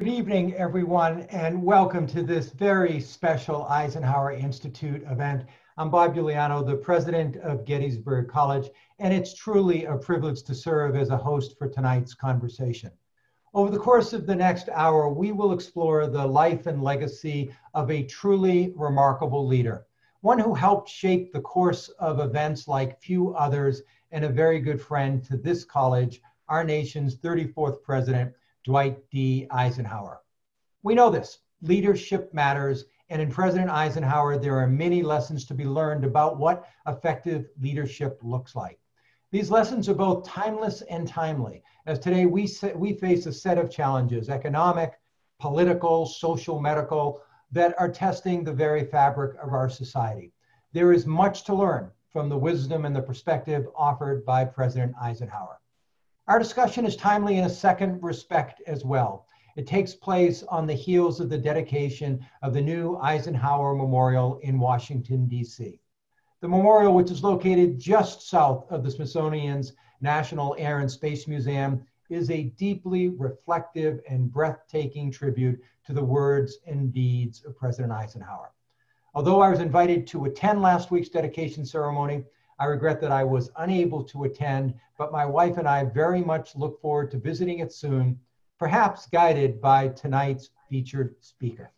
Good evening, everyone, and welcome to this very special Eisenhower Institute event. I'm Bob Iuliano, the president of Gettysburg College, and it's truly a privilege to serve as a host for tonight's conversation. Over the course of the next hour, we will explore the life and legacy of a truly remarkable leader, one who helped shape the course of events like few others, and a very good friend to this college, our nation's 34th president, Dwight D. Eisenhower. We know this, leadership matters, and in President Eisenhower, there are many lessons to be learned about what effective leadership looks like. These lessons are both timeless and timely, as today we face a set of challenges, economic, political, social, medical, that are testing the very fabric of our society. There is much to learn from the wisdom and the perspective offered by President Eisenhower. Our discussion is timely in a second respect as well. It takes place on the heels of the dedication of the new Eisenhower Memorial in Washington, D.C. The memorial, which is located just south of the Smithsonian's National Air and Space Museum, is a deeply reflective and breathtaking tribute to the words and deeds of President Eisenhower. Although I was invited to attend last week's dedication ceremony, I regret that I was unable to attend, but my wife and I very much look forward to visiting it soon, perhaps guided by tonight's featured speaker.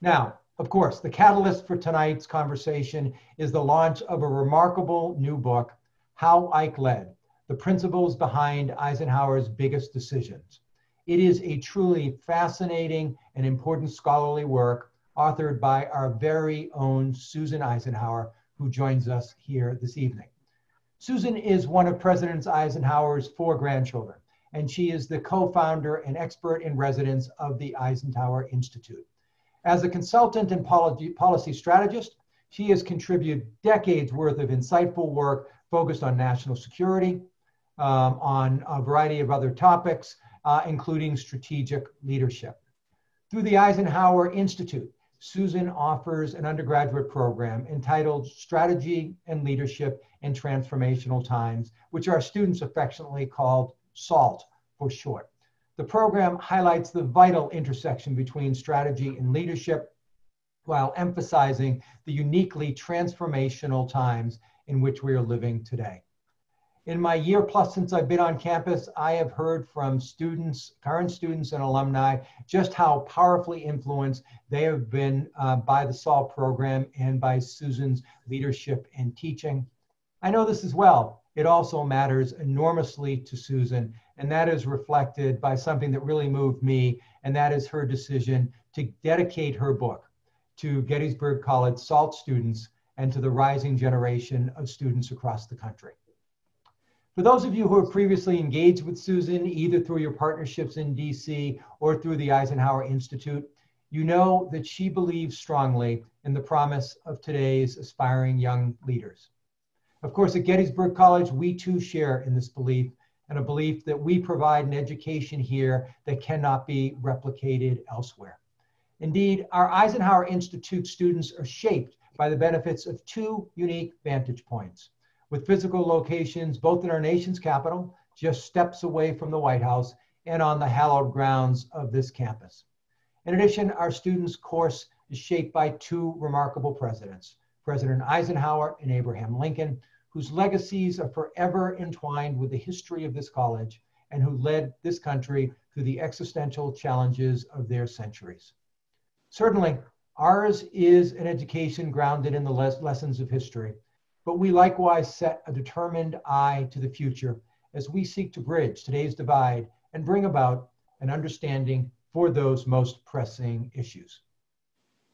Now, of course, the catalyst for tonight's conversation is the launch of a remarkable new book, How Ike Led: The Principles Behind Eisenhower's Biggest Decisions. It is a truly fascinating and important scholarly work authored by our very own Susan Eisenhower, who joins us here this evening. Susan is one of President Eisenhower's 4 grandchildren, and she is the co-founder and expert in residence of the Eisenhower Institute. As a consultant and policy strategist, she has contributed decades worth of insightful work focused on national security, on a variety of other topics, including strategic leadership. Through the Eisenhower Institute, Susan offers an undergraduate program entitled Strategy and Leadership in Transformational Times, which our students affectionately called SALT for short. The program highlights the vital intersection between strategy and leadership while emphasizing the uniquely transformational times in which we are living today. In my year plus since I've been on campus, I have heard from students, current students and alumni, just how powerfully influenced they have been by the SALT program and by Susan's leadership and teaching. I know this as well. It also matters enormously to Susan, and that is reflected by something that really moved me, and that is her decision to dedicate her book to Gettysburg College SALT students and to the rising generation of students across the country. For those of you who have previously engaged with Susan, either through your partnerships in DC or through the Eisenhower Institute, you know that she believes strongly in the promise of today's aspiring young leaders. Of course, at Gettysburg College, we too share in this belief, and a belief that we provide an education here that cannot be replicated elsewhere. Indeed, our Eisenhower Institute students are shaped by the benefits of 2 unique vantage points, with physical locations both in our nation's capital, just steps away from the White House, and on the hallowed grounds of this campus. In addition, our students' course is shaped by 2 remarkable presidents, President Eisenhower and Abraham Lincoln, whose legacies are forever entwined with the history of this college and who led this country through the existential challenges of their centuries. Certainly, ours is an education grounded in the lessons of history, but we likewise set a determined eye to the future as we seek to bridge today's divide and bring about an understanding for those most pressing issues.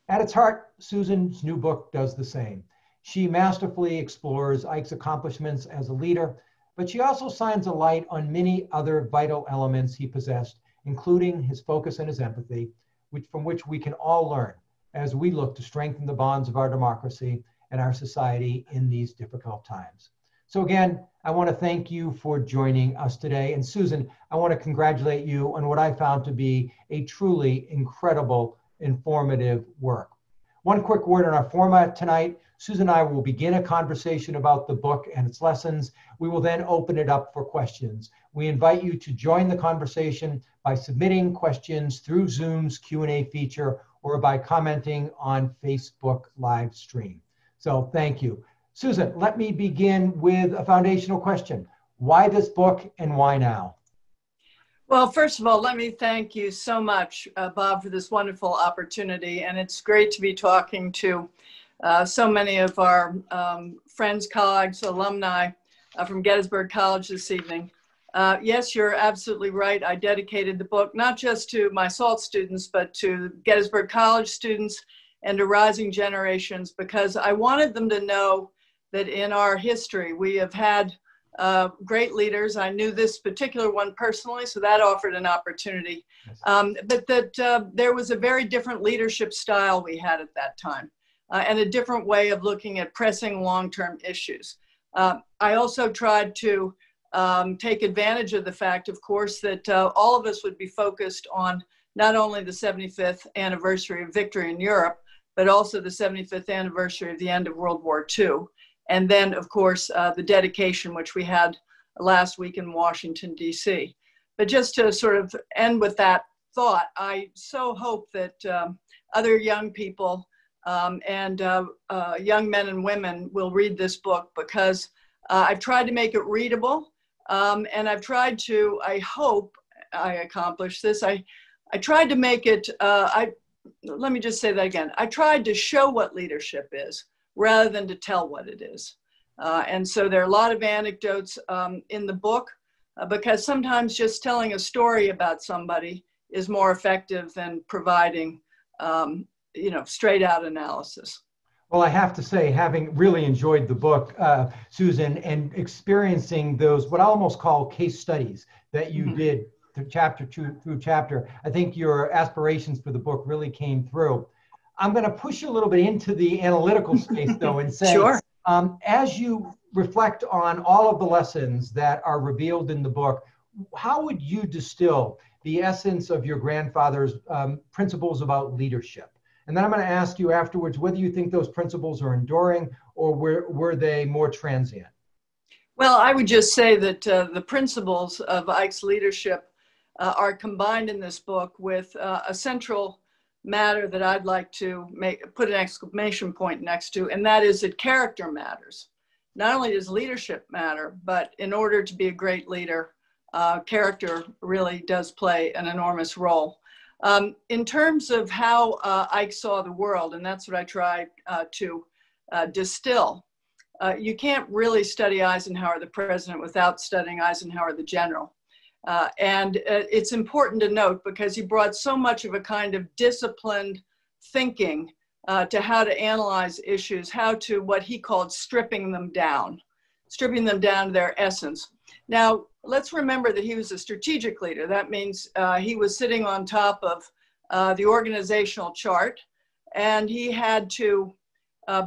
At its heart, Susan's new book does the same. She masterfully explores Ike's accomplishments as a leader, but she also shines a light on many other vital elements he possessed, including his focus and his empathy, from which we can all learn as we look to strengthen the bonds of our democracy and our society in these difficult times. So again, I want to thank you for joining us today. And Susan, I want to congratulate you on what I found to be a truly incredible, informative work. One quick word on our format tonight. Susan and I will begin a conversation about the book and its lessons. We will then open it up for questions. We invite you to join the conversation by submitting questions through Zoom's Q&A feature or by commenting on Facebook live stream. So thank you. Susan, let me begin with a foundational question. Why this book and why now? Well, first of all, let me thank you so much, Bob, for this wonderful opportunity. And it's great to be talking to so many of our friends, colleagues, alumni from Gettysburg College this evening. Yes, you're absolutely right. I dedicated the book not just to my SALT students, but to Gettysburg College students and to rising generations, because I wanted them to know that in our history, we have had great leaders. I knew this particular one personally, so that offered an opportunity. But that there was a very different leadership style we had at that time and a different way of looking at pressing long-term issues. I also tried to take advantage of the fact, of course, that all of us would be focused on not only the 75th anniversary of victory in Europe, but also the 75th anniversary of the end of World War II. And then, of course, the dedication, which we had last week in Washington, D.C. But just to sort of end with that thought, I so hope that other young people and young men and women will read this book, because I've tried to make it readable. And I've tried to, I hope I accomplished this. I tried to make it, let me just say that again. I tried to show what leadership is, rather than to tell what it is. And so there are a lot of anecdotes in the book because sometimes just telling a story about somebody is more effective than providing, you know, straight out analysis. Well, I have to say, having really enjoyed the book, Susan, and experiencing those, what I almost call case studies that you did chapter through chapter, I think your aspirations for the book really came through. I'm going to push you a little bit into the analytical space, though, and say, sure. As you reflect on all of the lessons that are revealed in the book, how would you distill the essence of your grandfather's principles about leadership? And then I'm going to ask you afterwards whether you think those principles are enduring or were they more transient? Well, I would just say that the principles of Ike's leadership are combined in this book with a central matter that I'd like to put an exclamation point next to, and that is that character matters. Not only does leadership matter, but in order to be a great leader, character really does play an enormous role. In terms of how Ike saw the world, and that's what I tried to distill, you can't really study Eisenhower, the president, without studying Eisenhower, the general. And it's important to note because he brought so much of a kind of disciplined thinking to how to analyze issues, how to what he called stripping them down to their essence. Now, let's remember that he was a strategic leader. That means he was sitting on top of the organizational chart, and he had to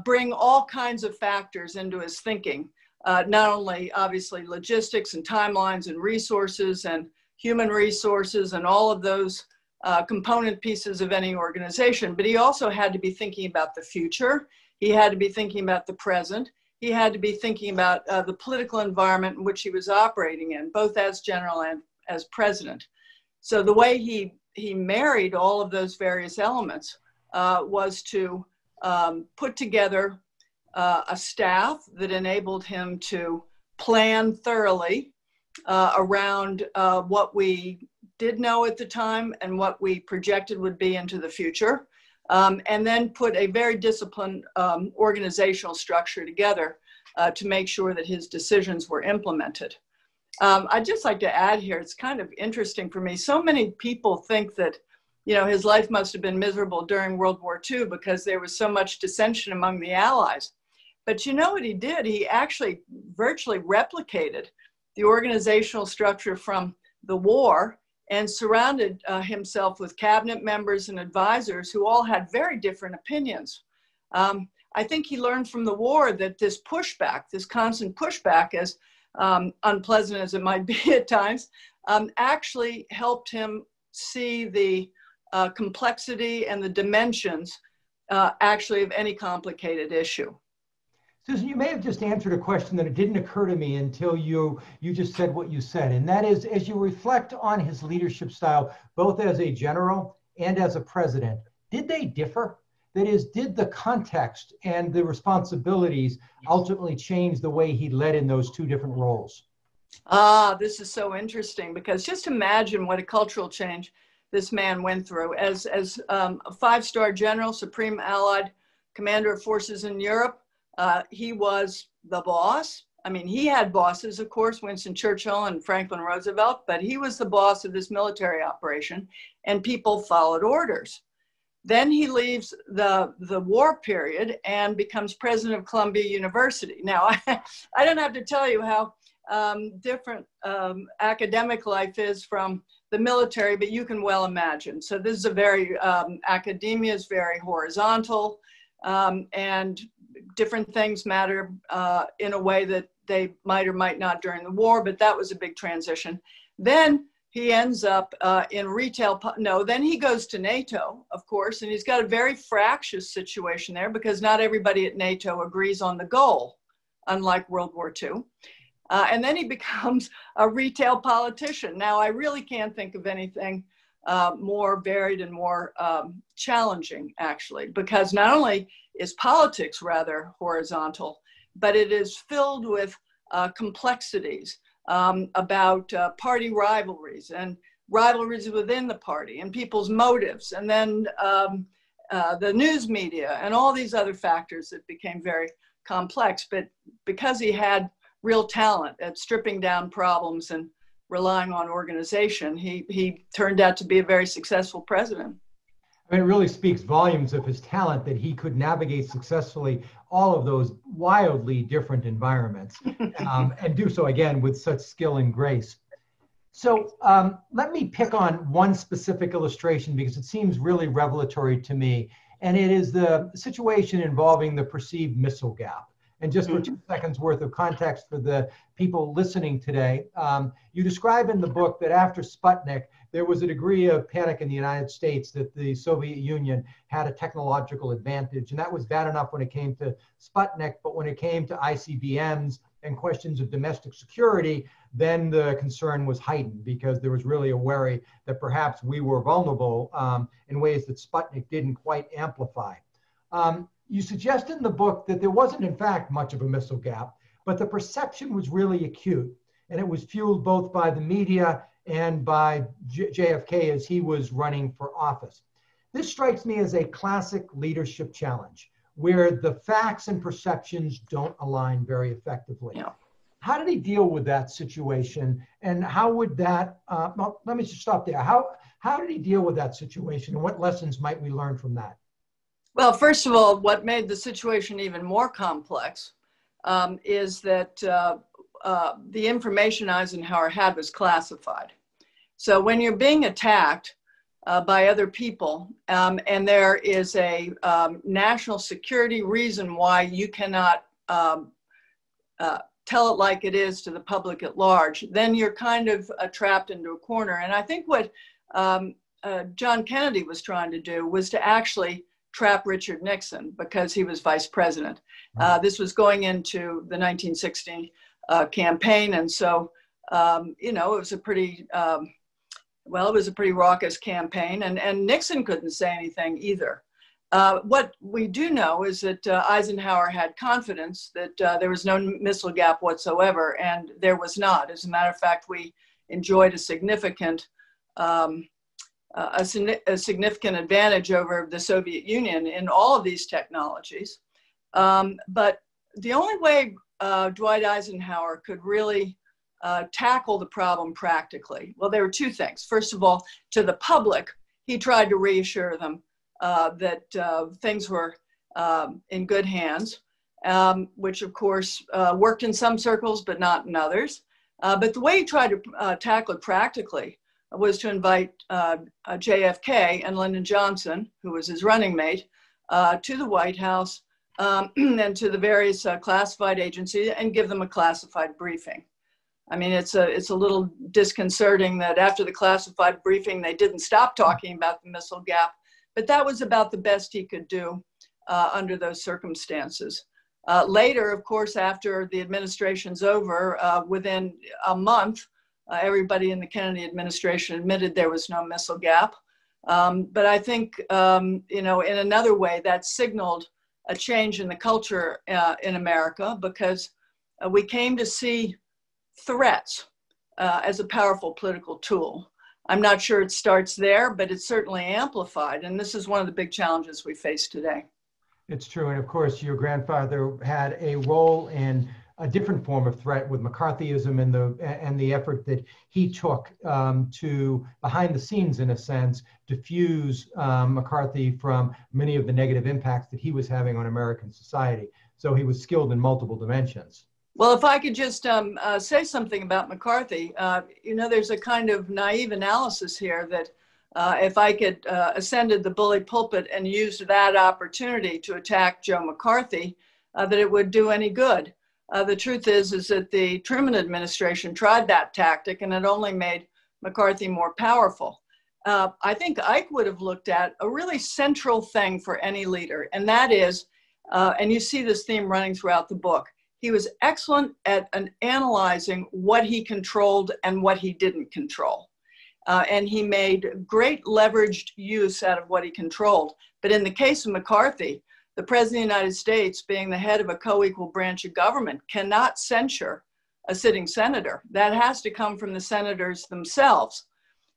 bring all kinds of factors into his thinking. Not only, obviously, logistics and timelines and resources and human resources and all of those component pieces of any organization, but he also had to be thinking about the future. He had to be thinking about the present. He had to be thinking about the political environment in which he was operating in, both as general and as president. So the way he married all of those various elements was to put together a staff that enabled him to plan thoroughly around what we did know at the time and what we projected would be into the future, and then put a very disciplined organizational structure together to make sure that his decisions were implemented. I'd just like to add here, it's kind of interesting for me. So many people think that, you know, his life must have been miserable during World War II because there was so much dissension among the Allies. But you know what he did? He actually virtually replicated the organizational structure from the war and surrounded himself with cabinet members and advisors who all had very different opinions. I think he learned from the war that this pushback, this constant pushback, as unpleasant as it might be at times, actually helped him see the complexity and the dimensions actually of any complicated issue. Susan, you may have just answered a question that it didn't occur to me until you just said what you said, and that is, as you reflect on his leadership style, both as a general and as a president, did they differ? That is, did the context and the responsibilities ultimately change the way he led in those two different roles? Ah, this is so interesting, because just imagine what a cultural change this man went through. As a five-star general, Supreme Allied Commander of Forces in Europe, he was the boss. I mean, he had bosses, of course, Winston Churchill and Franklin Roosevelt, but he was the boss of this military operation, and people followed orders. Then he leaves the war period and becomes president of Columbia University. Now, I don't have to tell you how different academic life is from the military, but you can well imagine. So this is a very, academia is very horizontal, and different things matter in a way that they might or might not during the war, but that was a big transition. Then he ends up in retail, then he goes to NATO, of course, and he's got a very fractious situation there because not everybody at NATO agrees on the goal, unlike World War II. And then he becomes a retail politician. Now, I really can't think of anything more varied and more challenging, actually, because not only is politics rather horizontal, but it is filled with complexities about party rivalries and rivalries within the party and people's motives, and then the news media and all these other factors that became very complex. But because he had real talent at stripping down problems and relying on organization, he turned out to be a very successful president. I mean, it really speaks volumes of his talent that he could navigate successfully all of those wildly different environments and do so again with such skill and grace. So let me pick on one specific illustration because it seems really revelatory to me, and it is the situation involving the perceived missile gap. And just for 2 seconds worth of context for the people listening today, you describe in the book that after Sputnik, there was a degree of panic in the United States that the Soviet Union had a technological advantage. And that was bad enough when it came to Sputnik, but when it came to ICBMs and questions of domestic security, then the concern was heightened because there was really a worry that perhaps we were vulnerable in ways that Sputnik didn't quite amplify. You suggest in the book that there wasn't, in fact, much of a missile gap, but the perception was really acute, and it was fueled both by the media and by JFK as he was running for office. This strikes me as a classic leadership challenge, where the facts and perceptions don't align very effectively. Yeah. How did he deal with that situation, and how would that, well, let me just stop there. How did he deal with that situation, and what lessons might we learn from that? Well, first of all, what made the situation even more complex is that the information Eisenhower had was classified. So when you're being attacked by other people and there is a national security reason why you cannot tell it like it is to the public at large, then you're kind of trapped into a corner. And I think what John Kennedy was trying to do was to actually trap Richard Nixon because he was vice president. This was going into the 1916 campaign, and so you know, it was a pretty raucous campaign, and Nixon couldn't say anything either. What we do know is that Eisenhower had confidence that there was no missile gap whatsoever, and there was not. As a matter of fact, we enjoyed a significant significant advantage over the Soviet Union in all of these technologies. But the only way Dwight Eisenhower could really tackle the problem practically, well, there were two things. First of all, to the public, he tried to reassure them that things were in good hands, which of course worked in some circles, but not in others. But the way he tried to tackle it practically was to invite JFK and Lyndon Johnson, who was his running mate, to the White House and to the various classified agencies and give them a classified briefing. I mean, it's a little disconcerting that after the classified briefing, they didn't stop talking about the missile gap, but that was about the best he could do under those circumstances. Later, of course, after the administration's over, within a month, everybody in the Kennedy administration admitted there was no missile gap. But I think, you know, in another way that signaled a change in the culture in America, because we came to see threats as a powerful political tool. I'm not sure it starts there, but it's certainly amplified. And this is one of the big challenges we face today. It's true. And of course, your grandfather had a role in a different form of threat with McCarthyism and the effort that he took to, behind the scenes in a sense, diffuse McCarthy from many of the negative impacts that he was having on American society. So he was skilled in multiple dimensions. Well, if I could just say something about McCarthy, you know, there's a kind of naive analysis here that if I could ascended the bully pulpit and used that opportunity to attack Joe McCarthy, that it would do any good. The truth is that the Truman administration tried that tactic and it only made McCarthy more powerful. I think Ike would have looked at a really central thing for any leader, and that is, and you see this theme running throughout the book, he was excellent at analyzing what he controlled and what he didn't control. And he made great leveraged use out of what he controlled. But in the case of McCarthy, the President of the United States, being the head of a co-equal branch of government, cannot censure a sitting senator. That has to come from the senators themselves.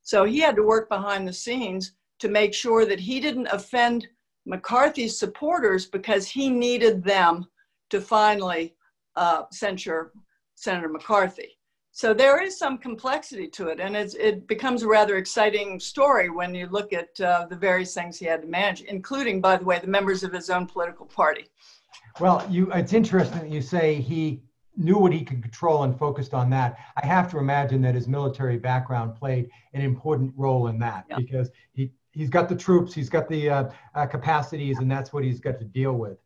So he had to work behind the scenes to make sure that he didn't offend McCarthy's supporters, because he needed them to finally censure Senator McCarthy. So there is some complexity to it, and it becomes a rather exciting story when you look at the various things he had to manage, including, by the way, the members of his own political party. Well, it's interesting that you say he knew what he could control and focused on that. I have to imagine that his military background played an important role in that, yeah. Because he's got the troops, he's got the capacities, and that's what he's got to deal with.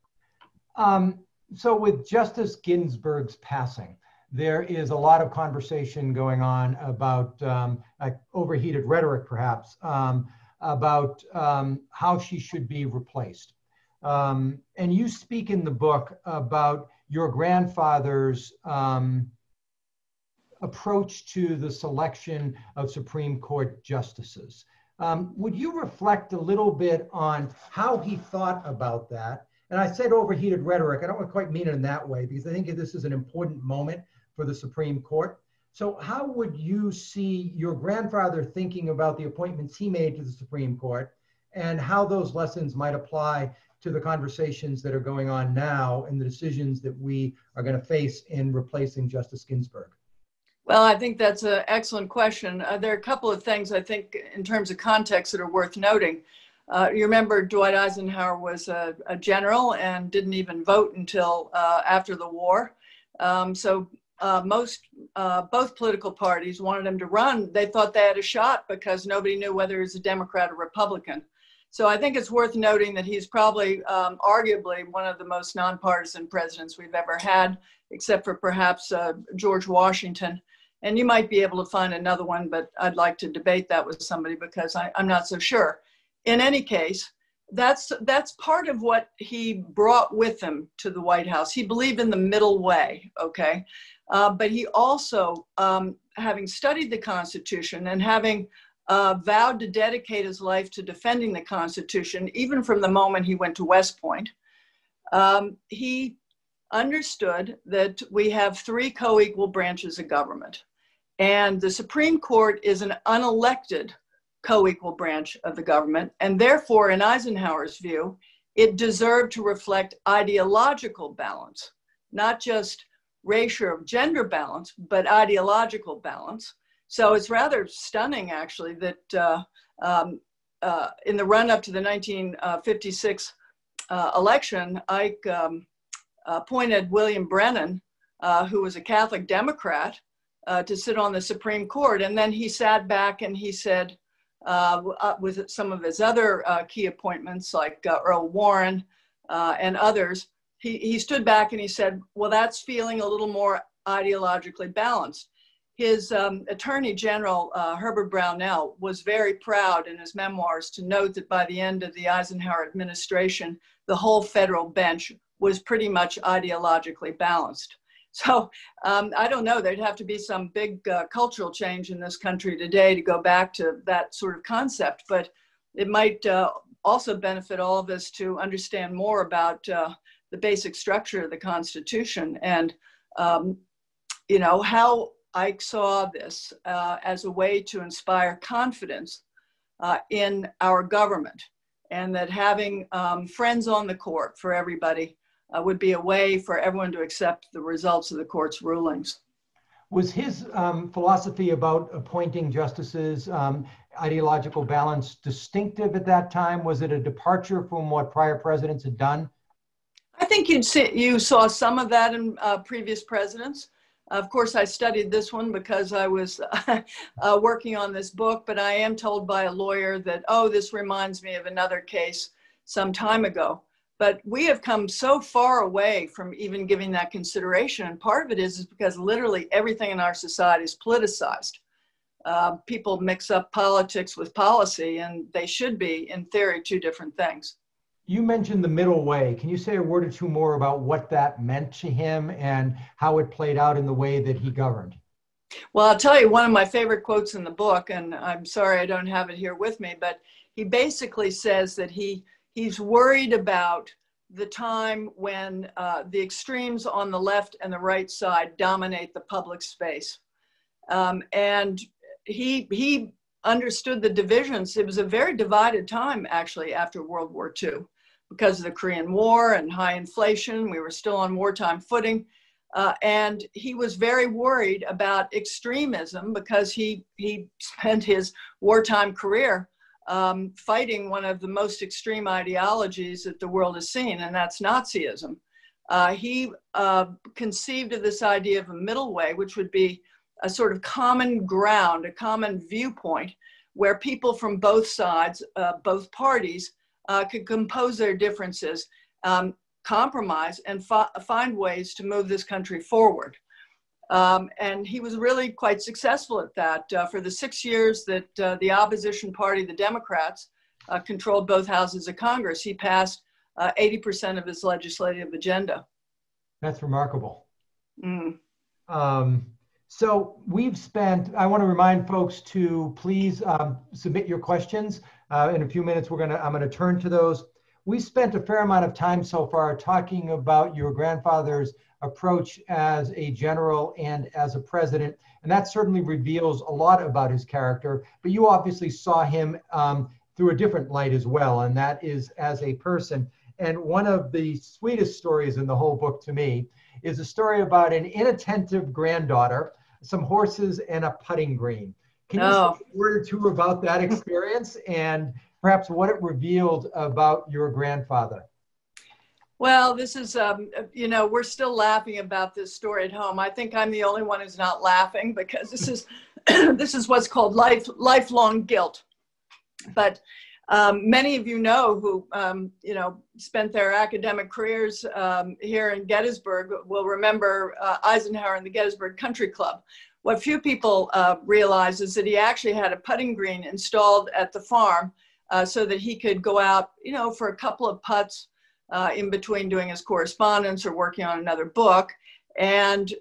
So with Justice Ginsburg's passing, there is a lot of conversation going on about like overheated rhetoric, perhaps, about how she should be replaced. And you speak in the book about your grandfather's approach to the selection of Supreme Court justices. Would you reflect a little bit on how he thought about that? And I said overheated rhetoric. I don't quite mean it in that way, because I think this is an important moment for the Supreme Court. So how would you see your grandfather thinking about the appointments he made to the Supreme Court and how those lessons might apply to the conversations that are going on now and the decisions that we are going to face in replacing Justice Ginsburg? Well, I think that's an excellent question. There are a couple of things I think in terms of context that are worth noting. You remember Dwight Eisenhower was a general and didn't even vote until after the war. Both political parties wanted him to run. They thought they had a shot because nobody knew whether he was a Democrat or Republican. So I think it's worth noting that he's probably arguably one of the most nonpartisan presidents we've ever had, except for perhaps George Washington. And you might be able to find another one, but I'd like to debate that with somebody because I'm not so sure. In any case, that's part of what he brought with him to the White House. He believed in the middle way, okay? But he also, having studied the Constitution and having vowed to dedicate his life to defending the Constitution, even from the moment he went to West Point, he understood that we have three co-equal branches of government. And the Supreme Court is an unelected co-equal branch of the government. And therefore, in Eisenhower's view, it deserved to reflect ideological balance, not just ratio of gender balance, but ideological balance. So it's rather stunning, actually, that in the run-up to the 1956 election, Ike appointed William Brennan, who was a Catholic Democrat, to sit on the Supreme Court. And then he sat back and he said, with some of his other key appointments like Earl Warren and others, he stood back and he said, well, that's feeling a little more ideologically balanced. His Attorney General, Herbert Brownell, was very proud in his memoirs to note that by the end of the Eisenhower administration, the whole federal bench was pretty much ideologically balanced. So I don't know, there'd have to be some big cultural change in this country today to go back to that sort of concept, but it might also benefit all of us to understand more about the basic structure of the Constitution and you know, how Ike saw this as a way to inspire confidence in our government, and that having friends on the court for everybody would be a way for everyone to accept the results of the court's rulings. Was his philosophy about appointing justices, ideological balance, distinctive at that time? Was it a departure from what prior presidents had done? I think you saw some of that in previous presidents. Of course, I studied this one because I was working on this book, but I am told by a lawyer that, oh, this reminds me of another case some time ago. But we have come so far away from even giving that consideration. And part of it is because literally everything in our society is politicized. People mix up politics with policy, and they should be, in theory, two different things. You mentioned the middle way. Can you say a word or two more about what that meant to him and how it played out in the way that he governed? Well, I'll tell you one of my favorite quotes in the book, and I'm sorry I don't have it here with me, but he basically says that he's worried about the time when the extremes on the left and the right side dominate the public space. And he understood the divisions. It was a very divided time, actually, after World War II. Because of the Korean War and high inflation, we were still on wartime footing. And he was very worried about extremism because he spent his wartime career fighting one of the most extreme ideologies that the world has seen, and that's Nazism. He conceived of this idea of a middle way, which would be a sort of common ground, a common viewpoint where people from both sides, both parties, could compose their differences, compromise, and find ways to move this country forward. And he was really quite successful at that. For the 6 years that the opposition party, the Democrats, controlled both houses of Congress, he passed 80% of his legislative agenda. That's remarkable. Mm. So we've spent, I want to remind folks to please submit your questions. In a few minutes, I'm going to turn to those. We've spent a fair amount of time so far talking about your grandfather's approach as a general and as a president, and that certainly reveals a lot about his character, but you obviously saw him through a different light as well, and that is as a person. And one of the sweetest stories in the whole book to me is a story about an inattentive granddaughter, some horses, and a putting green. Can you say a word or two about that experience and perhaps what it revealed about your grandfather? Well, this is, you know, we're still laughing about this story at home. I think I'm the only one who's not laughing because this is, this is what's called lifelong guilt. But many of you know who, you know, spent their academic careers here in Gettysburg will remember Eisenhower and the Gettysburg Country Club. What few people realize is that he actually had a putting green installed at the farm so that he could go out, you know, for a couple of putts in between doing his correspondence or working on another book. And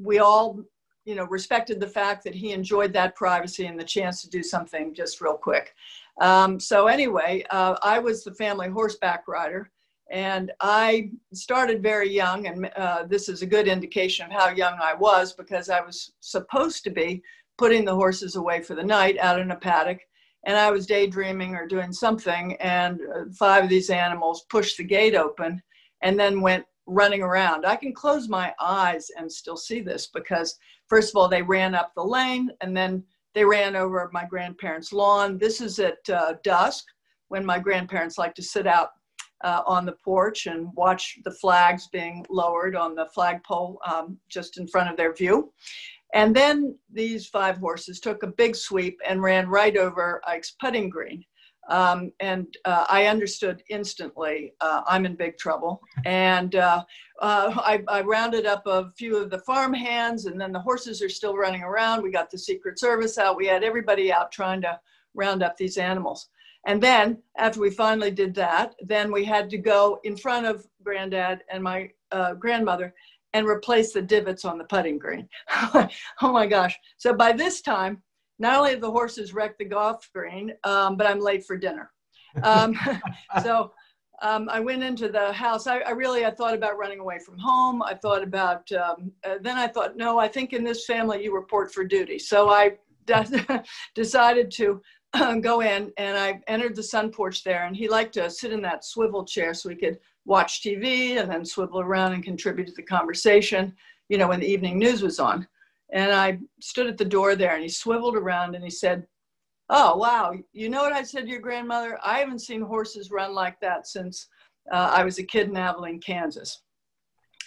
we all, you know, respected the fact that he enjoyed that privacy and the chance to do something just real quick. So anyway, I was the family horseback rider, and I started very young. And this is a good indication of how young I was, because I was supposed to be putting the horses away for the night out in a paddock. And I was daydreaming or doing something, and 5 of these animals pushed the gate open and then went running around. I can close my eyes and still see this because, first of all, they ran up the lane and then they ran over my grandparents' lawn. This is at dusk, when my grandparents like to sit out on the porch and watch the flags being lowered on the flagpole just in front of their view. And then these 5 horses took a big sweep and ran right over Ike's putting green. I understood instantly, I'm in big trouble. And I rounded up a few of the farm hands, and then the horses are still running around. We got the Secret Service out. We had everybody out trying to round up these animals. And then after we finally did that, then we had to go in front of Granddad and my grandmother and replace the divots on the putting green. Oh my gosh. So by this time, not only have the horses wrecked the golf green, but I'm late for dinner. I went into the house. I thought about running away from home. I thought about, then I thought, no, I think in this family you report for duty. So I decided to go in, and I entered the sun porch there, and he liked to sit in that swivel chair so we could watch TV and then swivel around and contribute to the conversation, you know, when the evening news was on. And I stood at the door there, and he swiveled around and he said, oh, wow, you know what I said to your grandmother? I haven't seen horses run like that since I was a kid in Abilene, Kansas.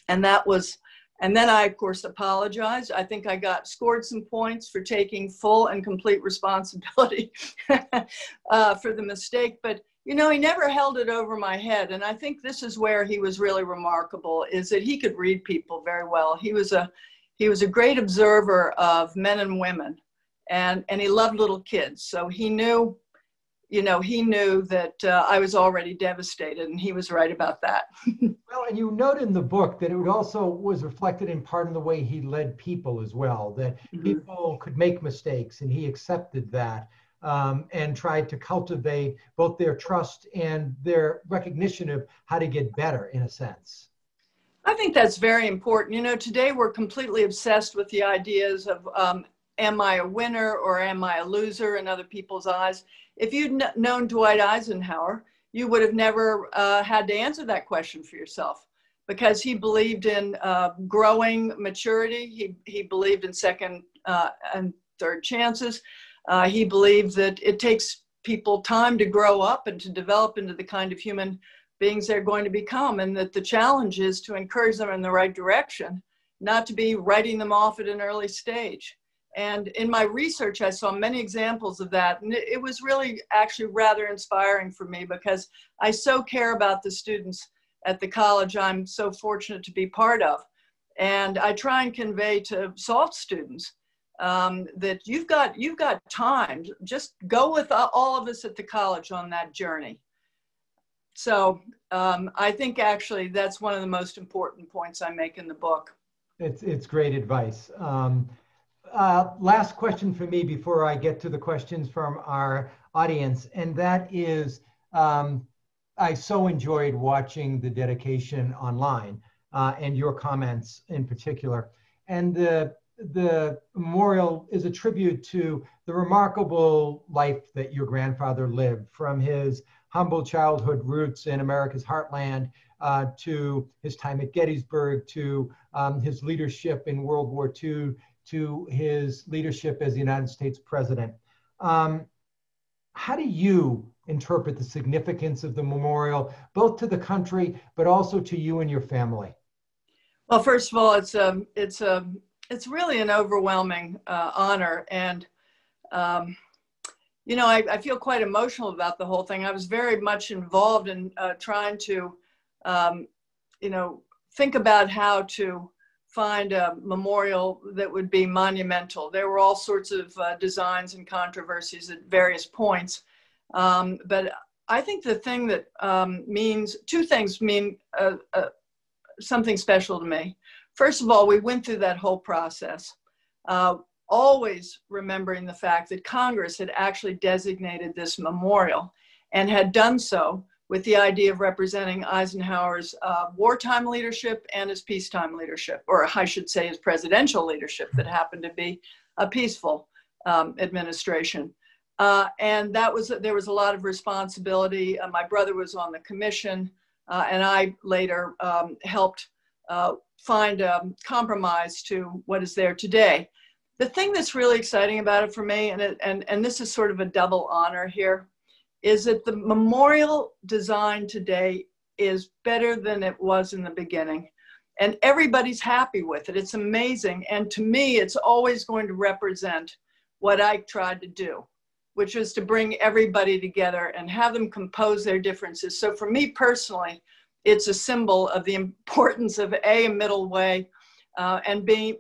And that was, and then I, of course, apologized. I think I scored some points for taking full and complete responsibility for the mistake. But, you know, he never held it over my head. And I think this is where he was really remarkable, is that he could read people very well. He was a great observer of men and women, and he loved little kids. So he knew, you know, he knew that I was already devastated, and he was right about that. Well, and you note in the book that it also was reflected in part in the way he led people as well, that mm-hmm. people could make mistakes, and he accepted that and tried to cultivate both their trust and their recognition of how to get better, in a sense. I think that's very important. You know, today we're completely obsessed with the ideas of am I a winner or am I a loser in other people's eyes. If you'd known Dwight Eisenhower, you would have never had to answer that question for yourself, because he believed in growing maturity. He believed in second and third chances. He believed that it takes people time to grow up and to develop into the kind of human beings they're going to become, and that the challenge is to encourage them in the right direction, not to be writing them off at an early stage. And in my research, I saw many examples of that. And it was really actually rather inspiring for me, because I so care about the students at the college I'm so fortunate to be part of. And I try and convey to SALT students that you've got time. Just go with all of us at the college on that journey. So I think actually that's one of the most important points I make in the book. It's great advice. Last question for me before I get to the questions from our audience, and that is, I so enjoyed watching the dedication online and your comments in particular. And the memorial is a tribute to the remarkable life that your grandfather lived, from his humble childhood roots in America's heartland, to his time at Gettysburg, to his leadership in World War II, to his leadership as the United States President. How do you interpret the significance of the memorial, both to the country, but also to you and your family? Well, first of all, it's really an overwhelming honor. And you know, I feel quite emotional about the whole thing. I was very much involved in trying to, you know, think about how to find a memorial that would be monumental. There were all sorts of designs and controversies at various points. But I think the thing that two things mean something special to me. First of all, we went through that whole process. Always remembering the fact that Congress had actually designated this memorial and had done so with the idea of representing Eisenhower's wartime leadership and his peacetime leadership, or I should say his presidential leadership that happened to be a peaceful administration. And that was, there was a lot of responsibility. My brother was on the commission, and I later helped find a compromise to what is there today. The thing that's really exciting about it for me, and this is sort of a double honor here, is that the memorial design today is better than it was in the beginning. And everybody's happy with it. It's amazing. And to me, it's always going to represent what I tried to do, which was to bring everybody together and have them compose their differences. So for me personally, it's a symbol of the importance of a middle way and being,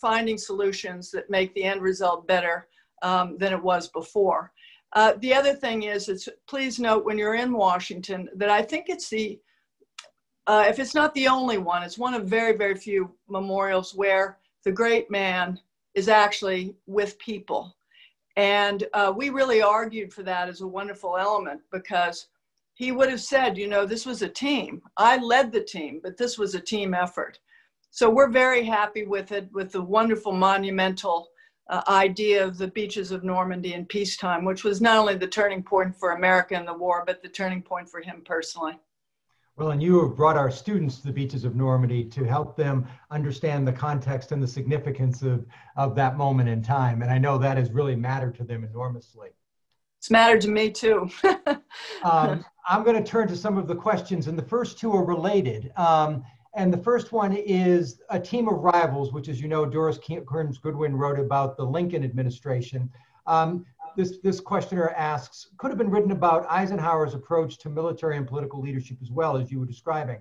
finding solutions that make the end result better than it was before. The other thing is please note when you're in Washington that I think it's the, if it's not the only one, it's one of very, very few memorials where the great man is actually with people. And we really argued for that as a wonderful element because he would have said, you know, this was a team. I led the team, but this was a team effort. So we're very happy with it, with the wonderful monumental idea of the beaches of Normandy in peacetime, which was not only the turning point for America in the war, but the turning point for him personally. Well, and you have brought our students to the beaches of Normandy to help them understand the context and the significance of that moment in time. And I know that has really mattered to them enormously. It's mattered to me too. I'm going to turn to some of the questions, and the first two are related. And the first one is a team of rivals, which, as you know, Doris Kearns Goodwin wrote about the Lincoln administration. This questioner asks, could have been written about Eisenhower's approach to military and political leadership as well, as you were describing.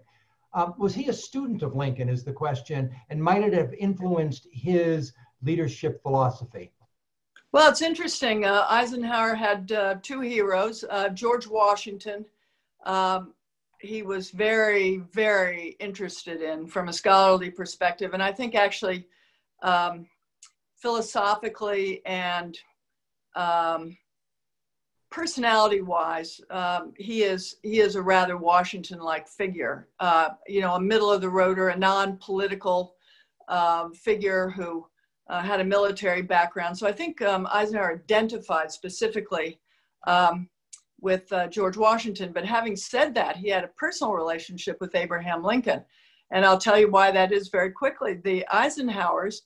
Was he a student of Lincoln, is the question, and might it have influenced his leadership philosophy? Well, it's interesting. Eisenhower had two heroes, George Washington, he was very, very interested in from a scholarly perspective. And I think actually philosophically and personality-wise, he is a rather Washington-like figure, you know, a middle-of-the-roader, a non-political figure who had a military background. So I think Eisenhower identified specifically with George Washington. But having said that, he had a personal relationship with Abraham Lincoln. And I'll tell you why that is very quickly. The Eisenhowers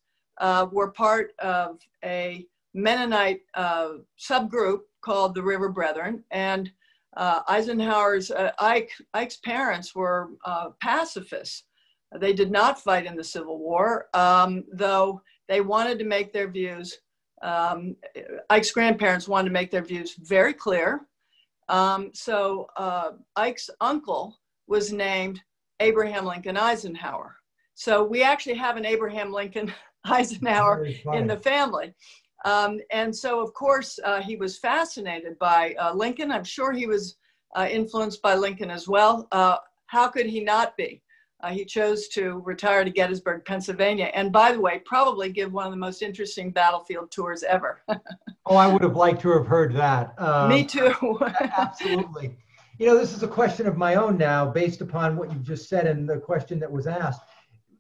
were part of a Mennonite subgroup called the River Brethren. And Eisenhower's, Ike's parents were pacifists. They did not fight in the Civil War, though they wanted to make their views, Ike's grandparents wanted to make their views very clear. So Ike's uncle was named Abraham Lincoln Eisenhower. So we actually have an Abraham Lincoln Eisenhower in the family. And so, of course, he was fascinated by Lincoln. I'm sure he was influenced by Lincoln as well. How could he not be? He chose to retire to Gettysburg, Pennsylvania. And by the way, probably give one of the most interesting battlefield tours ever. Oh, I would have liked to have heard that. Me too. Absolutely. You know, this is a question of my own now, based upon what you've just said and the question that was asked.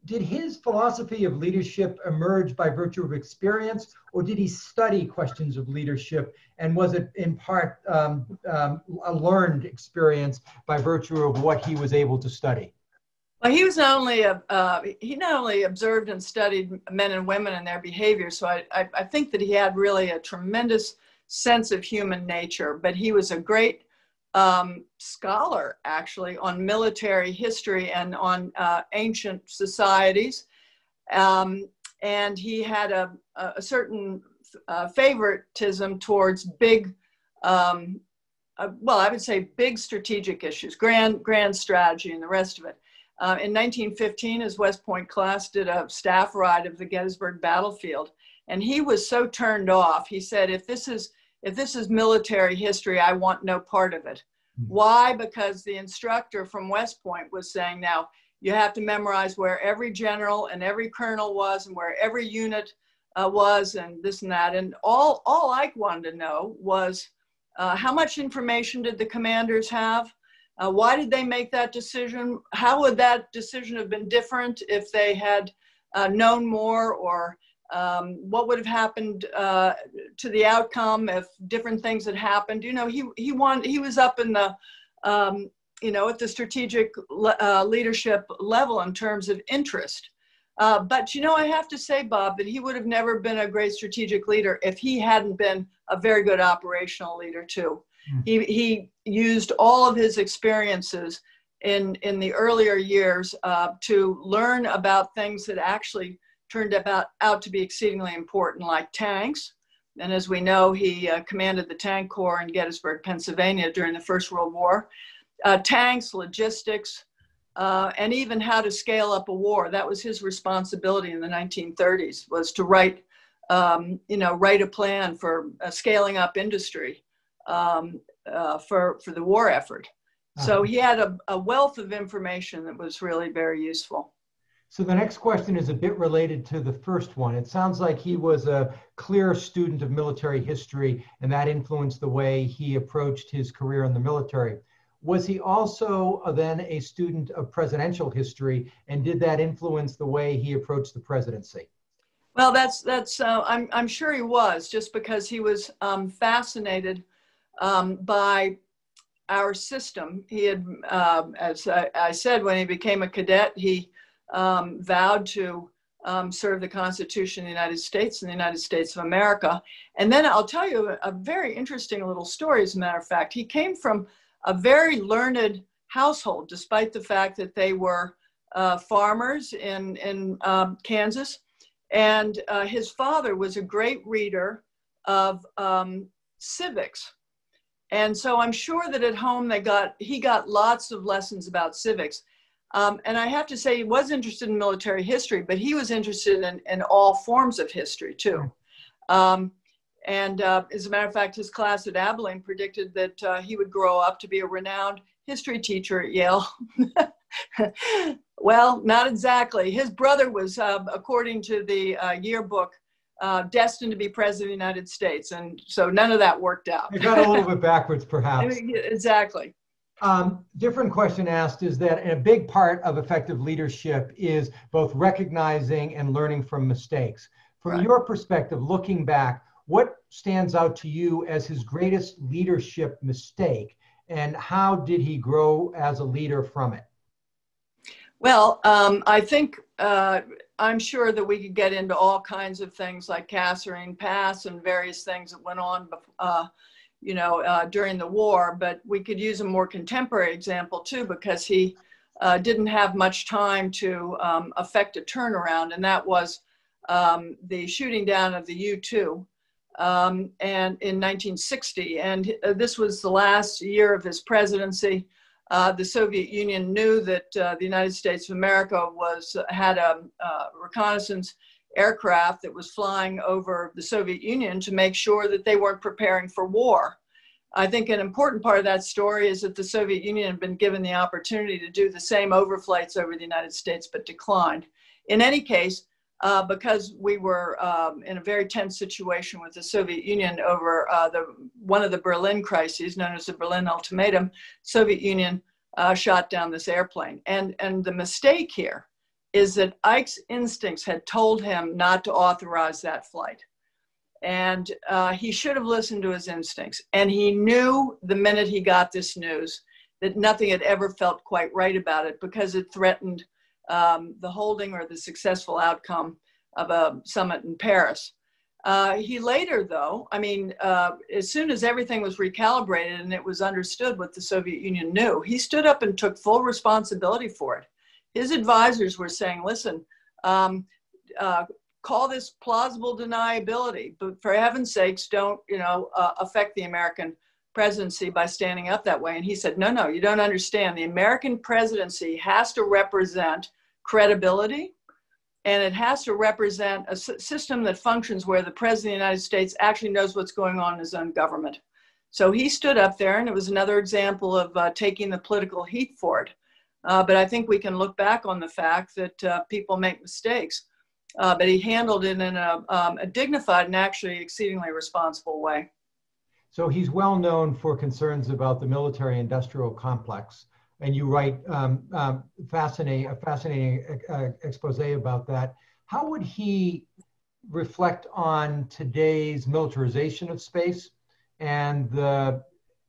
Did his philosophy of leadership emerge by virtue of experience, or did he study questions of leadership? And was it in part a learned experience by virtue of what he was able to study? Well, he was not only, he not only observed and studied men and women and their behavior, so I think that he had really a tremendous sense of human nature, but he was a great scholar, actually, on military history and on ancient societies. And he had a certain favoritism towards big, well, I would say big strategic issues, grand strategy and the rest of it. In 1915, his West Point class did a staff ride of the Gettysburg battlefield, and he was so turned off. He said, if this is military history, I want no part of it. Why? Because the instructor from West Point was saying, now, you have to memorize where every general and every colonel was and where every unit was and this and that. And all Ike wanted to know was how much information did the commanders have? Why did they make that decision? How would that decision have been different if they had known more, or what would have happened to the outcome if different things had happened? You know, he was up in the, you know, at the strategic leadership level in terms of interest. But, you know, I have to say, Bob, that he would have never been a great strategic leader if he hadn't been a very good operational leader, too. He used all of his experiences in the earlier years to learn about things that actually turned out to be exceedingly important, like tanks, And as we know, he commanded the tank corps in Gettysburg, Pennsylvania during the First World War. Tanks, logistics, and even how to scale up a war. That was his responsibility in the 1930s, was to write a plan for scaling up industry for the war effort. Uh-huh. So he had a wealth of information that was really very useful. So the next question is a bit related to the first one. It sounds like he was a clear student of military history, and that influenced the way he approached his career in the military. Was he also then a student of presidential history, and did that influence the way he approached the presidency? Well, I'm sure he was, just because he was fascinated by our system. He had, as I said, when he became a cadet, he vowed to serve the Constitution of the United States and the United States of America. And then I'll tell you a very interesting little story, as a matter of fact. He came from a very learned household, despite the fact that they were farmers in Kansas. And his father was a great reader of civics. And so I'm sure that at home he got lots of lessons about civics. And I have to say, he was interested in military history, but he was interested in all forms of history too. As a matter of fact, his class at Abilene predicted that he would grow up to be a renowned history teacher at Yale. Well, not exactly. His brother was, according to the yearbook, destined to be president of the United States. And so none of that worked out. It got a little bit backwards, perhaps. Exactly. Different question asked is that a big part of effective leadership is both recognizing and learning from mistakes. From your perspective, looking back, what stands out to you as his greatest leadership mistake, and how did he grow as a leader from it? Well, I think I'm sure that we could get into all kinds of things like Kasserine Pass and various things that went on during the war, but we could use a more contemporary example too, because he didn't have much time to affect a turnaround, and that was the shooting down of the U-2 and in 1960. And this was the last year of his presidency. The Soviet Union knew that the United States of America had a reconnaissance aircraft that was flying over the Soviet Union to make sure that they weren't preparing for war. I think an important part of that story is that the Soviet Union had been given the opportunity to do the same overflights over the United States, but declined. In any case, because we were in a very tense situation with the Soviet Union over one of the Berlin crises, known as the Berlin Ultimatum, Soviet Union shot down this airplane. And the mistake here is that Ike's instincts had told him not to authorize that flight. And he should have listened to his instincts. And he knew the minute he got this news that nothing had ever felt quite right about it, because it threatened the holding or the successful outcome of a summit in Paris. He later, though, as soon as everything was recalibrated and it was understood what the Soviet Union knew, he stood up and took full responsibility for it. His advisors were saying, listen, call this plausible deniability, but for heaven's sakes, don't affect the American presidency by standing up that way. And he said, no, you don't understand. The American presidency has to represent credibility, and it has to represent a system that functions where the president of the United States actually knows what's going on in his own government. So he stood up there, and it was another example of taking the political heat for it. But I think we can look back on the fact that people make mistakes, but he handled it in a dignified and actually exceedingly responsible way. So he's well known for concerns about the military-industrial complex, and you write a fascinating expose about that. How would he reflect on today's militarization of space and the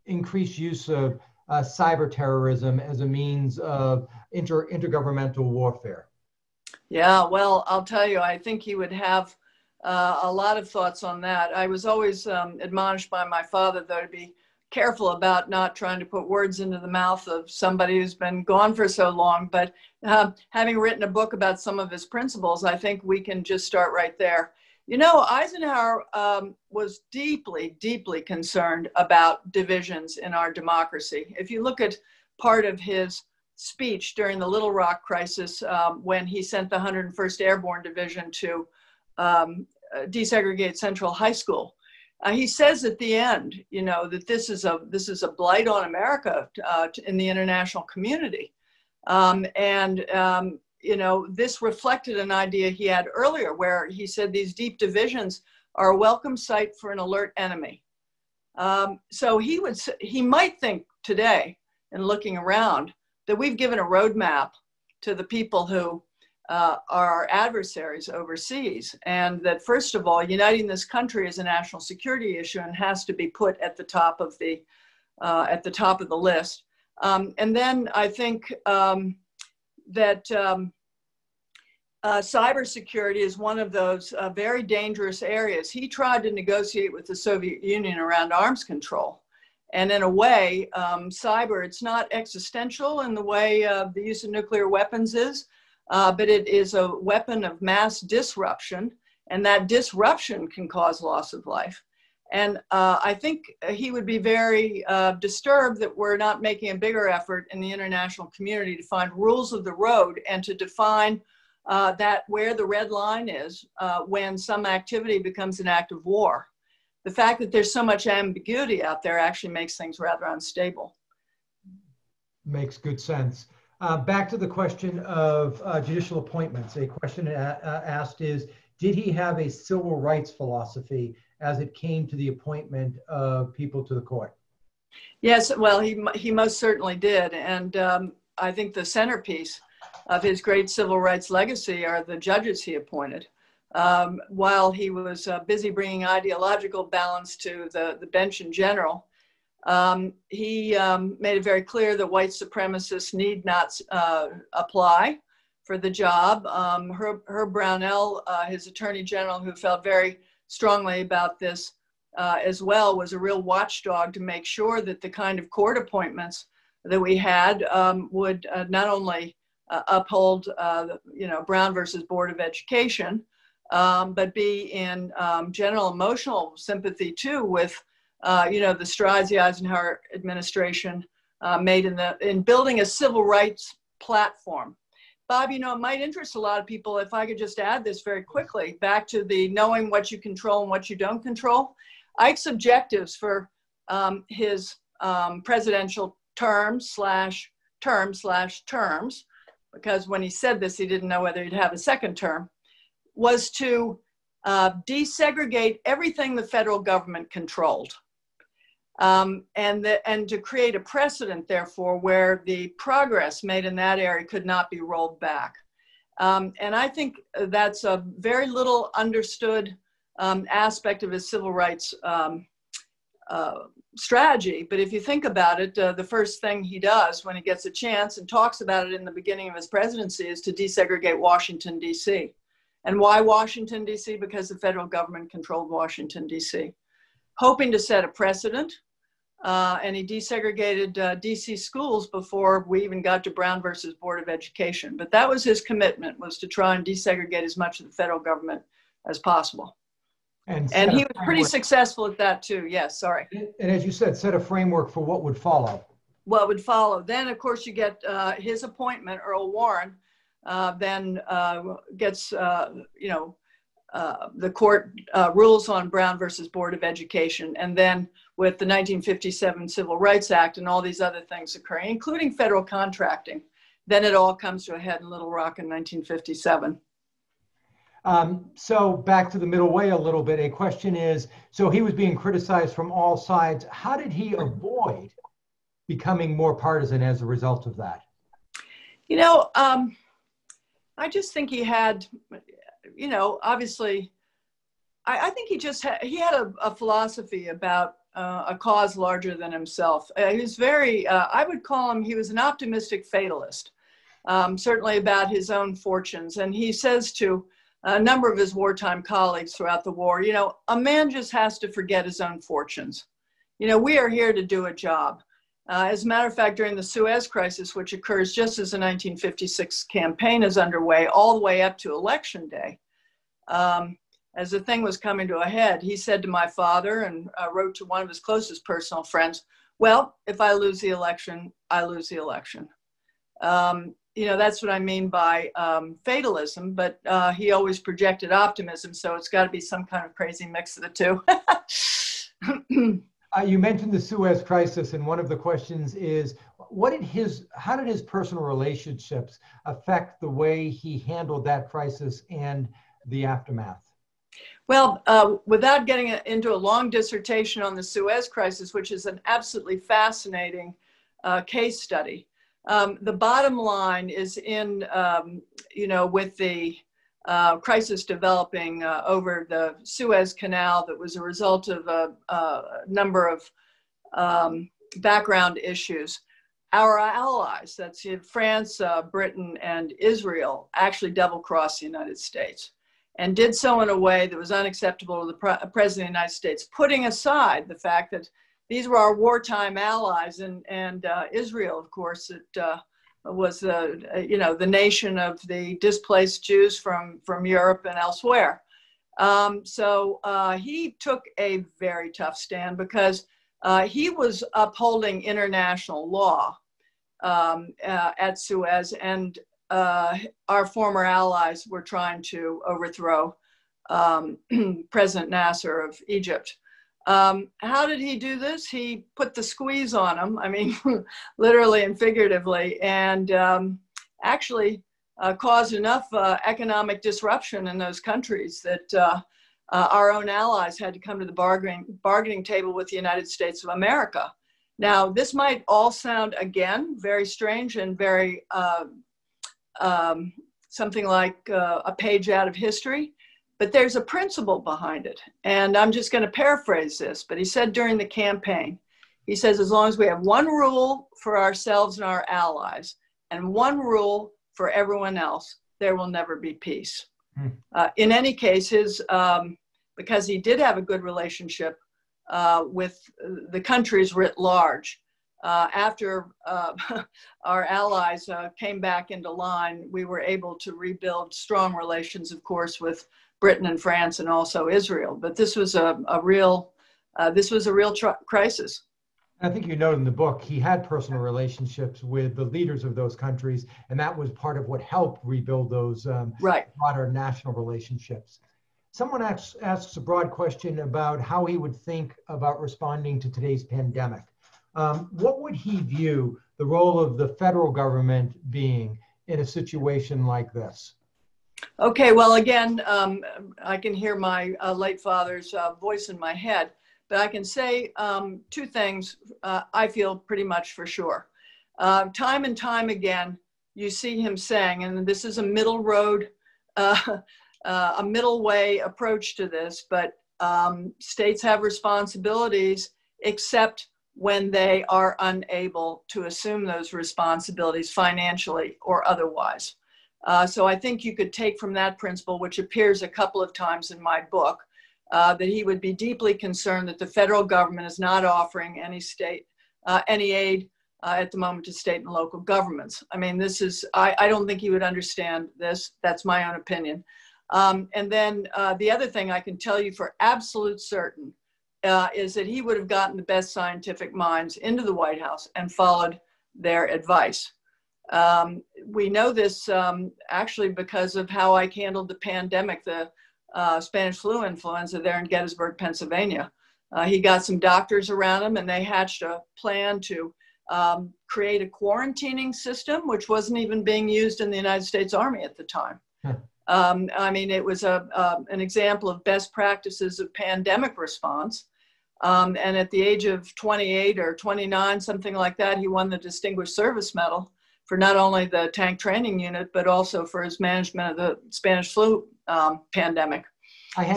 increased use of cyber terrorism as a means of intergovernmental warfare? Yeah, well, I'll tell you, I think he would have a lot of thoughts on that. I was always admonished by my father, though, to be careful about not trying to put words into the mouth of somebody who's been gone for so long. But having written a book about some of his principles, I think we can just start right there. You know, Eisenhower was deeply, deeply concerned about divisions in our democracy. If you look at part of his speech during the Little Rock crisis, when he sent the 101st Airborne Division to desegregate Central High School, he says at the end, you know, that this is a blight on America in the international community. You know, this reflected an idea he had earlier where he said these deep divisions are a welcome sight for an alert enemy. So he might think today, in looking around, that we've given a roadmap to the people who are our adversaries overseas, and that first of all, uniting this country is a national security issue and has to be put at the top of the list. And then I think that cybersecurity is one of those very dangerous areas. He tried to negotiate with the Soviet Union around arms control. And in a way, cyber, it's not existential in the way the use of nuclear weapons is, but it is a weapon of mass disruption. And that disruption can cause loss of life. And I think he would be very disturbed that we're not making a bigger effort in the international community to find rules of the road and to define that where the red line is when some activity becomes an act of war. The fact that there's so much ambiguity out there actually makes things rather unstable. Makes good sense. Back to the question of judicial appointments. A question asked is, did he have a civil rights philosophy as it came to the appointment of people to the court? Yes, well, he most certainly did. And I think the centerpiece of his great civil rights legacy are the judges he appointed. While he was busy bringing ideological balance to the bench in general, he made it very clear that white supremacists need not apply for the job. Herb Brownell, his attorney general, who felt very strongly about this as well, was a real watchdog to make sure that the kind of court appointments that we had would not only uphold, you know, Brown versus Board of Education, but be in general emotional sympathy too with, you know, the strides the Eisenhower administration made in building a civil rights platform. Bob, you know, it might interest a lot of people if I could just add this very quickly back to the knowing what you control and what you don't control. Ike's objectives for his presidential term/terms, because when he said this, he didn't know whether he'd have a second term, was to desegregate everything the federal government controlled. And to create a precedent, therefore, where the progress made in that area could not be rolled back. And I think that's a very little understood aspect of his civil rights strategy. But if you think about it, the first thing he does when he gets a chance and talks about it in the beginning of his presidency is to desegregate Washington, D.C. And why Washington, D.C.? Because the federal government controlled Washington, D.C., hoping to set a precedent. And he desegregated DC schools before we even got to Brown versus Board of Education. But that was his commitment, was to try and desegregate as much of the federal government as possible. And he was pretty successful at that too. Yes, sorry. And as you said, set a framework for what would follow. What would follow. Then of course you get his appointment, Earl Warren, then gets, you know, the court rules on Brown versus Board of Education, and then with the 1957 Civil Rights Act and all these other things occurring, including federal contracting, then it all comes to a head in Little Rock in 1957. So back to the middle way a little bit, a question is, so he was being criticized from all sides. How did he avoid becoming more partisan as a result of that? You know, I just think he had, you know, obviously, I think he just had, he had a philosophy about a cause larger than himself. He was very, I would call him, he was an optimistic fatalist, certainly about his own fortunes. And he says to a number of his wartime colleagues throughout the war, you know, a man just has to forget his own fortunes. You know, we are here to do a job. As a matter of fact, during the Suez Crisis, which occurs just as the 1956 campaign is underway, all the way up to Election Day, as the thing was coming to a head, he said to my father and wrote to one of his closest personal friends, well, if I lose the election, I lose the election. You know, that's what I mean by fatalism, but he always projected optimism. So it's got to be some kind of crazy mix of the two. You mentioned the Suez Crisis, and one of the questions is, how did his personal relationships affect the way he handled that crisis and the aftermath? Well, without getting into a long dissertation on the Suez Crisis, which is an absolutely fascinating case study, the bottom line is in, you know, with the crisis developing over the Suez Canal that was a result of a number of background issues. Our allies, that's France, Britain, and Israel, actually double-crossed the United States and did so in a way that was unacceptable to the President of the United States, putting aside the fact that these were our wartime allies, and Israel, of course, it was you know, the nation of the displaced Jews from Europe and elsewhere. So he took a very tough stand because he was upholding international law at Suez, and our former allies were trying to overthrow President Nasser of Egypt. How did he do this? He put the squeeze on them, I mean, literally and figuratively, and actually caused enough economic disruption in those countries that our own allies had to come to the bargaining table with the United States of America. Now, this might all sound, again, very strange and very something like a page out of history. But there's a principle behind it. And I'm just going to paraphrase this, but he said during the campaign, he says, as long as we have one rule for ourselves and our allies and one rule for everyone else, there will never be peace. In any case, because he did have a good relationship with the countries writ large, after our allies came back into line, we were able to rebuild strong relations, of course, with Britain and France and also Israel. But this was a real crisis. I think you note in the book, he had personal relationships with the leaders of those countries, and that was part of what helped rebuild those broader national relationships. Someone asks a broad question about how he would think about responding to today's pandemic. What would he view the role of the federal government being in a situation like this? Okay, well, again, I can hear my late father's voice in my head, but I can say two things I feel pretty much for sure. Time and time again, you see him saying, and this is a middle road, a middle way approach to this, but states have responsibilities except when they are unable to assume those responsibilities financially or otherwise. So I think you could take from that principle, which appears a couple of times in my book, that he would be deeply concerned that the federal government is not offering any aid at the moment to state and local governments. I mean, this is, I don't think he would understand this. That's my own opinion. And then the other thing I can tell you for absolute certain is that he would have gotten the best scientific minds into the White House and followed their advice. We know this actually because of how I handled the pandemic, the Spanish flu influenza there in Gettysburg, Pennsylvania. He got some doctors around him and they hatched a plan to create a quarantining system, which wasn't even being used in the United States Army at the time. I mean, it was an example of best practices of pandemic response. And at the age of 28 or 29, something like that, he won the Distinguished Service Medal for not only the tank training unit, but also for his management of the Spanish flu pandemic.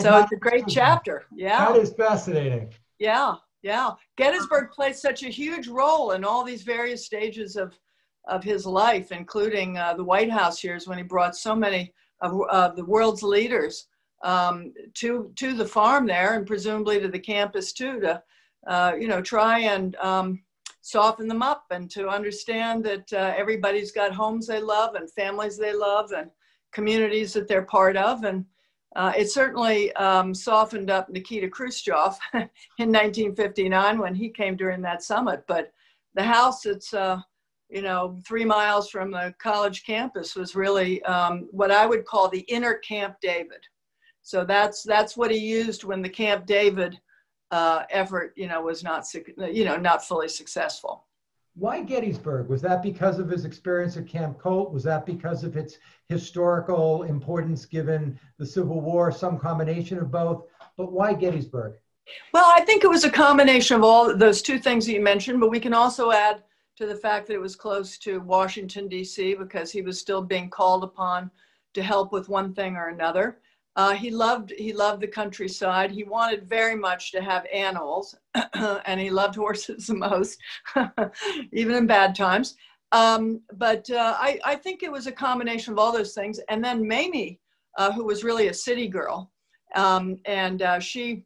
So it's a great chapter. Yeah. That is fascinating. Yeah, yeah. Gettysburg played such a huge role in all these various stages of his life, including the White House years when he brought so many of the world's leaders to the farm there and presumably to the campus too, to you know, try and soften them up and to understand that everybody's got homes they love and families they love and communities that they're part of. And It certainly softened up Nikita Khrushchev in 1959 when he came during that summit. But the house that's, 3 miles from the college campus was really what I would call the inner Camp David. So that's what he used when the Camp David effort, was not, not fully successful. Why Gettysburg? Was that because of his experience at Camp Colt? Was that because of its historical importance given the Civil War, some combination of both? But why Gettysburg? Well, I think it was a combination of all those two things that you mentioned, but we can also add to the fact that it was close to Washington, D.C., because he was still being called upon to help with one thing or another. He loved the countryside. He wanted very much to have animals, and he loved horses the most, even in bad times. But I think it was a combination of all those things. And then Mamie, who was really a city girl, and she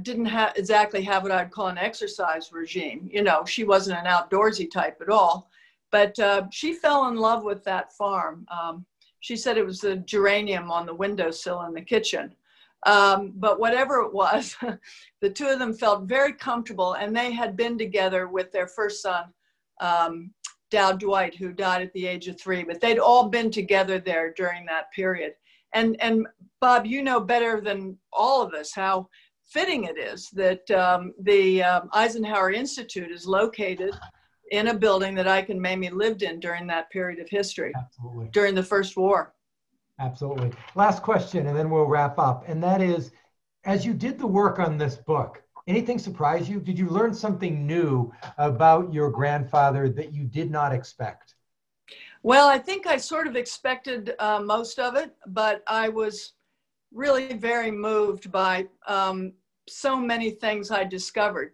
didn't exactly have what I'd call an exercise regime. She wasn't an outdoorsy type at all, but she fell in love with that farm. She said it was the geranium on the windowsill in the kitchen. But whatever it was, the two of them felt very comfortable, and they had been together with their first son, Dowd Dwight, who died at the age of 3, but they'd all been together there during that period. And Bob, you know better than all of us how fitting it is that the Eisenhower Institute is located in a building that Ike and Mamie lived in during that period of history. Absolutely. During the first war. Absolutely. Last question, and then we'll wrap up. And that is, as you did the work on this book, anything surprise you? Did you learn something new about your grandfather that you did not expect? Well, I think I sort of expected most of it, but I was really very moved by so many things I discovered.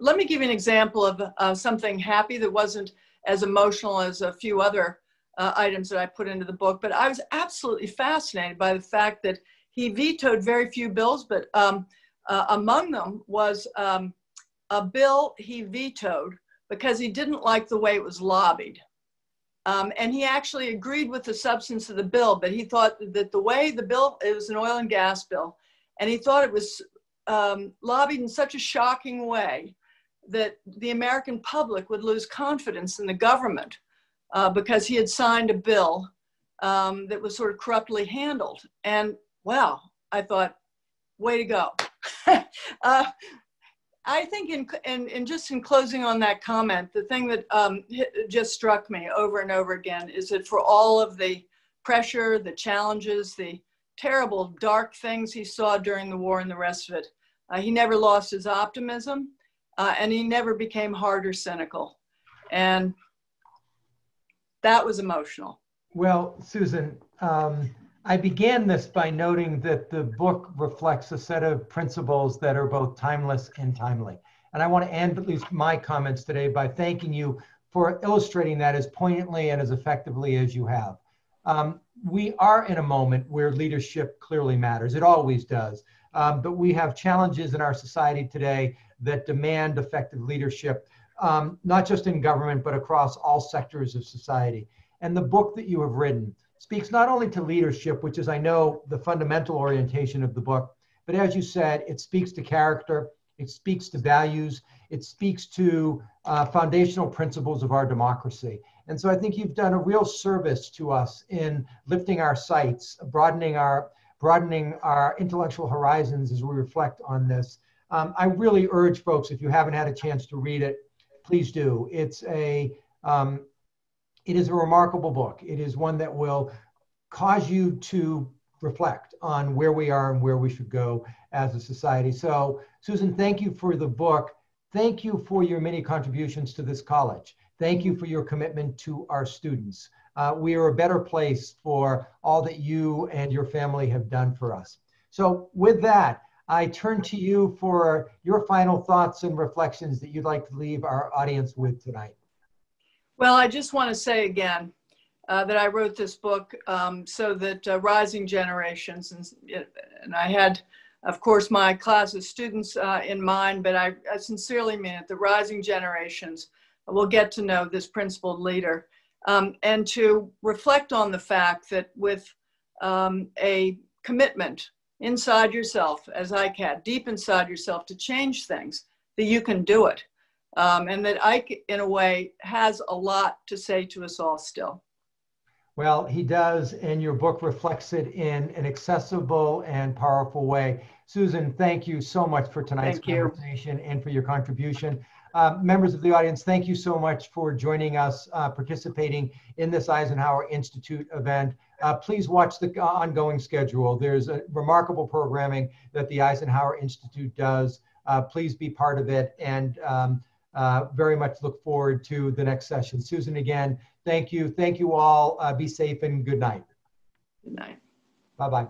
Let me give you an example of something happy that wasn't as emotional as a few other items that I put into the book, but I was absolutely fascinated by the fact that he vetoed very few bills, but among them was a bill he vetoed because he didn't like the way it was lobbied. And he actually agreed with the substance of the bill, but he thought that the way the bill, it was an oil and gas bill, and he thought it was lobbied in such a shocking way that the American public would lose confidence in the government because he had signed a bill that was sort of corruptly handled. And wow, I thought, way to go. I think in closing on that comment, the thing that just struck me over and over again is that for all of the pressure, the challenges, the terrible, dark things he saw during the war and the rest of it, he never lost his optimism, and he never became hard or cynical. And that was emotional. Well, Susan, I began this by noting that the book reflects a set of principles that are both timeless and timely. And I want to end at least my comments today by thanking you for illustrating that as poignantly and as effectively as you have. We are in a moment where leadership clearly matters. It always does. But we have challenges in our society today that demand effective leadership, not just in government, but across all sectors of society. And the book that you have written speaks not only to leadership, which is, I know, the fundamental orientation of the book, but as you said, it speaks to character, it speaks to values, it speaks to foundational principles of our democracy. And so I think you've done a real service to us in lifting our sights, broadening our intellectual horizons as we reflect on this. I really urge folks, if you haven't had a chance to read it, please do. It is a remarkable book. It is one that will cause you to reflect on where we are and where we should go as a society. So Susan, thank you for the book. Thank you for your many contributions to this college. Thank you for your commitment to our students. We are a better place for all that you and your family have done for us. So with that, I turn to you for your final thoughts and reflections that you'd like to leave our audience with tonight. Well, I just want to say again that I wrote this book so that rising generations, and I had, of course, my class of students in mind, but I sincerely mean it, the rising generations will get to know this principled leader, and to reflect on the fact that with a commitment inside yourself, as I can, deep inside yourself, to change things, that you can do it. And that Ike, in a way, has a lot to say to us all still. Well, he does, and your book reflects it in an accessible and powerful way. Susan, thank you so much for tonight's conversation and for your contribution. Members of the audience, thank you so much for joining us, participating in this Eisenhower Institute event. Please watch the ongoing schedule. There's a remarkable programming that the Eisenhower Institute does. Please be part of it, and very much look forward to the next session. Susan, again, thank you. Thank you all. Be safe and good night. Good night. Bye-bye.